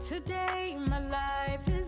Today my life is